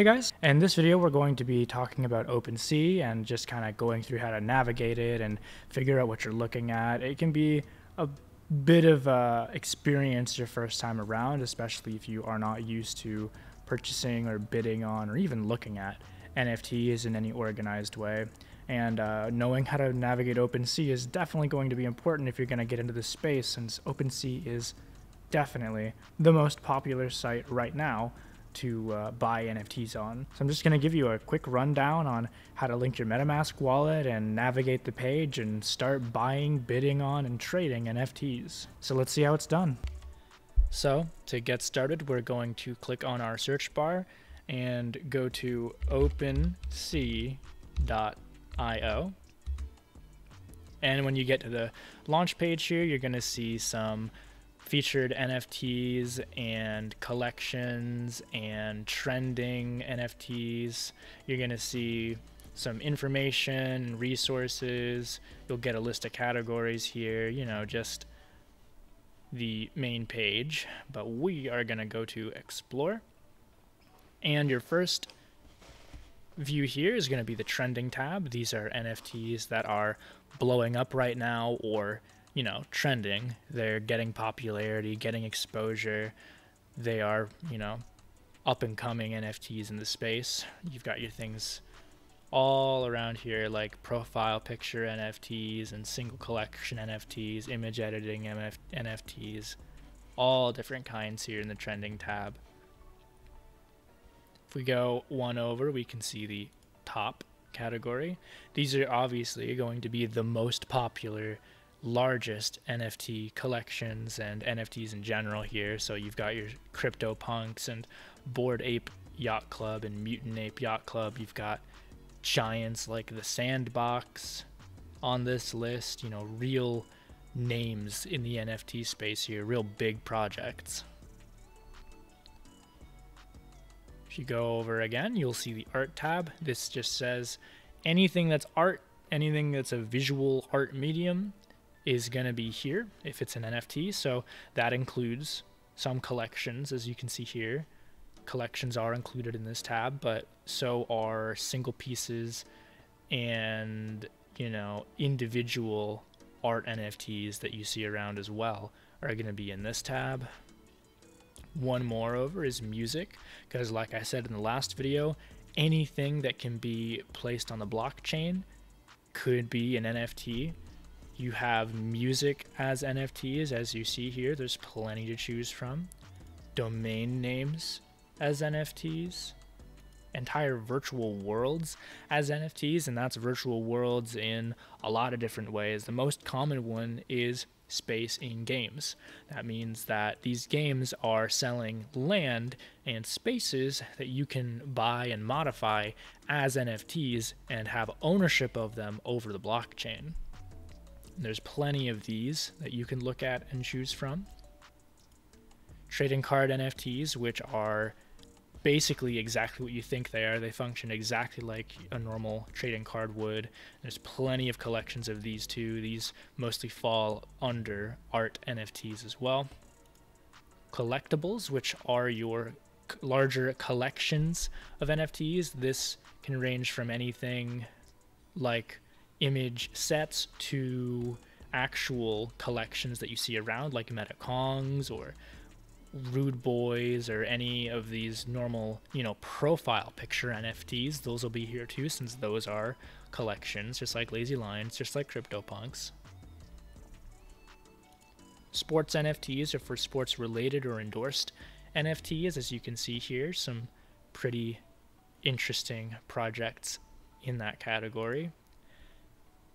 Hey guys, in this video we're going to be talking about OpenSea and just kind of going through how to navigate it and figure out what you're looking at. It can be a bit of a experience your first time around, especially if you are not used to purchasing or bidding on or even looking at NFTs in any organized way. And knowing how to navigate OpenSea is definitely going to be important if you're going to get into this space, since OpenSea is definitely the most popular site right now to buy NFTs on. So I'm just going to give you a quick rundown on how to link your MetaMask wallet and navigate the page and start buying, bidding on, and trading NFTs. So let's see how it's done. So to get started, we're going to click on our search bar and go to OpenSea.io. And when you get to the launch page here, you're going to see some featured NFTs and collections and trending NFTs. You're going to see some information, resources. You'll get a list of categories here, you know, just the main page. But we are going to go to explore. And your first view here is going to be the trending tab. These are NFTs that are blowing up right now, or you know, trending. They're getting popularity, getting exposure. They are, you know, up and coming NFTs in the space. You've got your things all around here, like profile picture NFTs and single collection NFTs, image editing NFTs, all different kinds here in the trending tab. If we go one over, we can see the top category. These are obviously going to be the most popular, largest NFT collections and NFTs in general here. So you've got your CryptoPunks and Bored Ape Yacht Club and Mutant Ape Yacht Club. You've got giants like The Sandbox on this list, you know, real names in the NFT space here, real big projects. If you go over again, you'll see the art tab. This just says anything that's art, anything that's a visual art medium is going to be here if it's an NFT. So that includes some collections, as you can see here. Collections are included in this tab, but so are single pieces and, you know, individual art NFTs that you see around as well are going to be in this tab. One more over is music, because like I said in the last video, anything that can be placed on the blockchain could be an NFT. You have music as NFTs, as you see here. There's plenty to choose from. Domain names as NFTs. Entire virtual worlds as NFTs, and that's virtual worlds in a lot of different ways. The most common one is space in games. That means that these games are selling land and spaces that you can buy and modify as NFTs and have ownership of them over the blockchain. There's plenty of these that you can look at and choose from. Trading card NFTs, which are basically exactly what you think they are. They function exactly like a normal trading card would. There's plenty of collections of these too. These mostly fall under art NFTs as well. Collectibles, which are your larger collections of NFTs. This can range from anything like image sets to actual collections that you see around, like MetaKongs or Rude Boys or any of these normal, you know, profile picture NFTs. Those will be here too, since those are collections, just like Lazy Lions, just like CryptoPunks. Sports NFTs are for sports related or endorsed NFTs, as you can see here. Some pretty interesting projects in that category.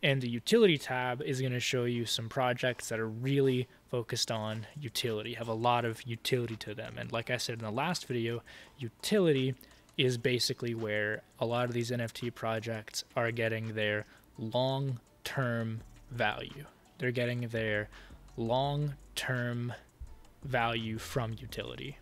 And the utility tab is going to show you some projects that are really focused on utility, have a lot of utility to them. And like I said in the last video, utility is basically where a lot of these NFT projects are getting their long-term value. They're getting their long-term value from utility.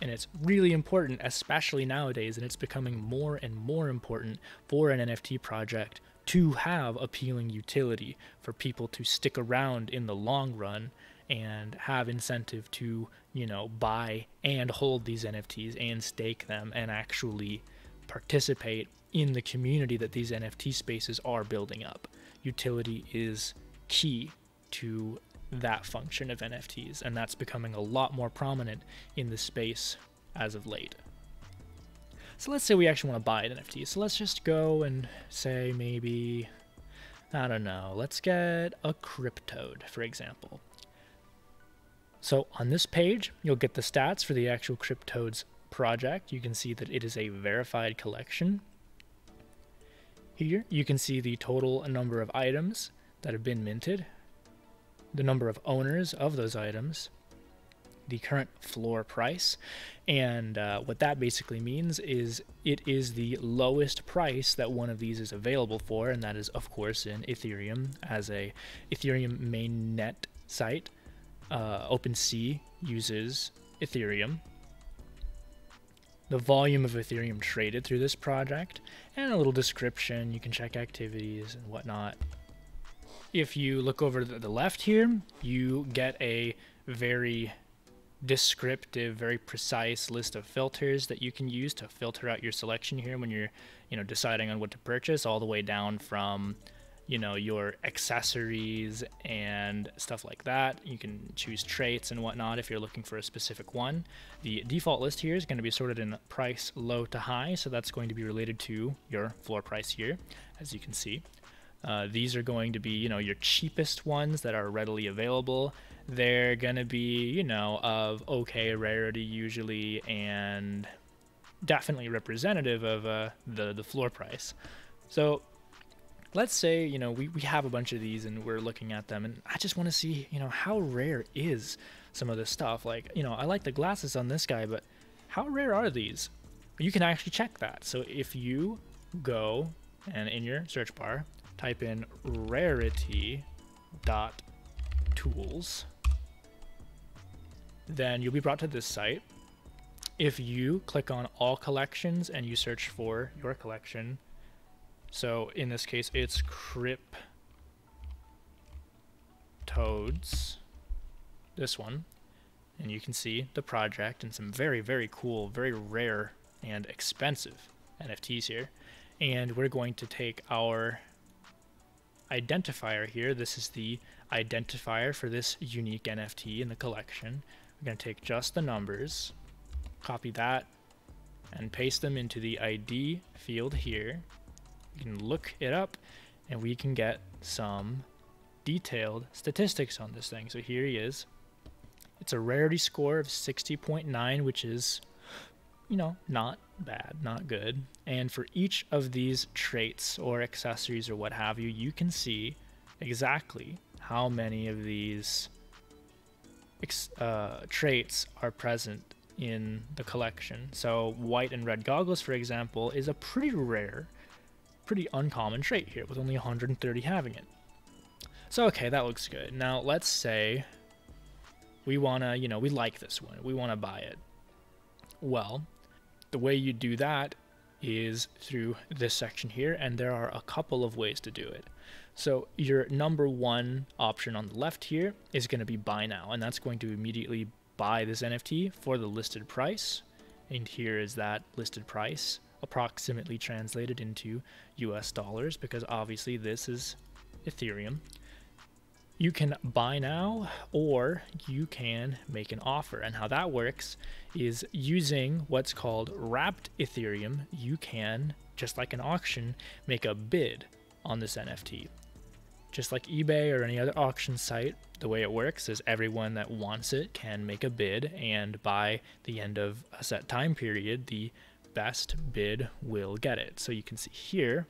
And it's really important, especially nowadays, and it's becoming more and more important for an NFT project to have appealing utility for people to stick around in the long run and have incentive to, you know, buy and hold these NFTs and stake them and actually participate in the community that these NFT spaces are building up. Utility is key to that function of NFTs, and that's becoming a lot more prominent in the space as of late. So let's say we actually want to buy an NFT. So let's just go and say maybe, I don't know, let's get a Cryptode, for example. So on this page, you'll get the stats for the actual Cryptodes project. You can see that it is a verified collection. Here, you can see the total number of items that have been minted, the number of owners of those items, the current floor price, and what that basically means is it is the lowest price that one of these is available for, and that is of course in Ethereum as a Ethereum mainnet site. OpenSea uses Ethereum. The volume of Ethereum traded through this project, and a little description. You can check activities and whatnot. If you look over to the left here, you get a very descriptive, very precise list of filters that you can use to filter out your selection here when you're, you know, deciding on what to purchase, all the way down from, you know, your accessories and stuff like that. You can choose traits and whatnot if you're looking for a specific one. The default list here is going to be sorted in price low to high, so that's going to be related to your floor price here, as you can see. These are going to be, you know, your cheapest ones that are readily available. They're going to be, you know, of okay rarity usually, and definitely representative of the floor price. So let's say, you know, we have a bunch of these and we're looking at them, and I just want to see, you know, how rare is some of this stuff. Like, you know, I like the glasses on this guy, but how rare are these? You can actually check that. So if you go and in your search bar, type in rarity.tools, then you'll be brought to this site. If you click on all collections and you search for your collection, so in this case it's CryptoToadz, this one, and you can see the project and some very, very cool, very rare and expensive NFTs here. And we're going to take our identifier here. This is the identifier for this unique NFT in the collection. We're going to take just the numbers, copy that, and paste them into the ID field here. You can look it up, and we can get some detailed statistics on this thing. So here he is. It's a rarity score of 60.9, which is, you know, not bad, not good. And for each of these traits or accessories or what have you, you can see exactly how many of these traits are present in the collection. So white and red goggles, for example, is a pretty rare, pretty uncommon trait here, with only 130 having it. So okay, that looks good. Now let's say we wanna, you know, we like this one, we wanna buy it. Well, the way you do that is through this section here, and there are a couple of ways to do it. So your number one option on the left here is going to be buy now, and that's going to immediately buy this NFT for the listed price. And here is that listed price, approximately translated into US dollars, because obviously this is Ethereum. You can buy now, or you can make an offer. And how that works is using what's called wrapped Ethereum, you can, just like an auction, make a bid on this NFT. Just like eBay or any other auction site, the way it works is everyone that wants it can make a bid, and by the end of a set time period, the best bid will get it. So you can see here,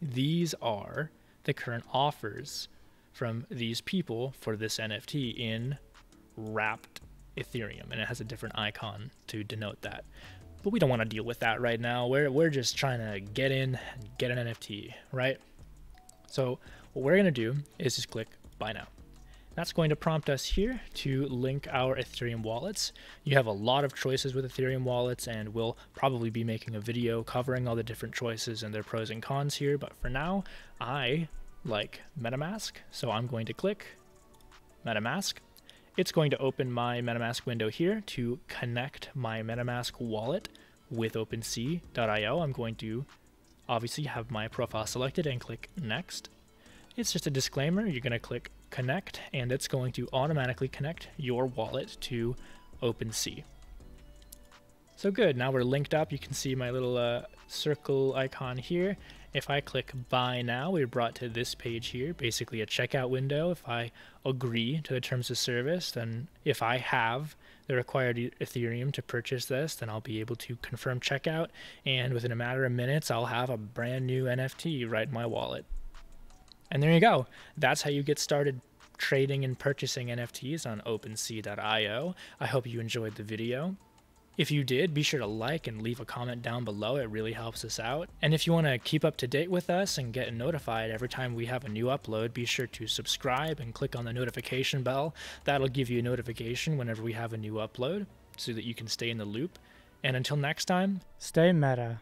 these are the current offers from these people for this NFT in wrapped Ethereum, and it has a different icon to denote that. But we don't want to deal with that right now. We're just trying to get in and get an NFT, right? So what we're going to do is just click buy now. That's going to prompt us here to link our Ethereum wallets. You have a lot of choices with Ethereum wallets, and we'll probably be making a video covering all the different choices and their pros and cons here. But for now, I like MetaMask, so I'm going to click MetaMask, it's going to open my MetaMask window here to connect my MetaMask wallet with OpenSea.io. I'm going to obviously have my profile selected and click next. It's just a disclaimer, you're going to click connect and it's going to automatically connect your wallet to OpenSea. So good, now we're linked up. You can see my little circle icon here. If I click buy now, we're brought to this page here, basically a checkout window. If I agree to the terms of service, then if I have the required Ethereum to purchase this, then I'll be able to confirm checkout. And within a matter of minutes, I'll have a brand new NFT right in my wallet. And there you go. That's how you get started trading and purchasing NFTs on OpenSea.io. I hope you enjoyed the video. If you did, be sure to like and leave a comment down below. It really helps us out. And if you want to keep up to date with us and get notified every time we have a new upload, be sure to subscribe and click on the notification bell. That'll give you a notification whenever we have a new upload so that you can stay in the loop. And until next time, stay meta.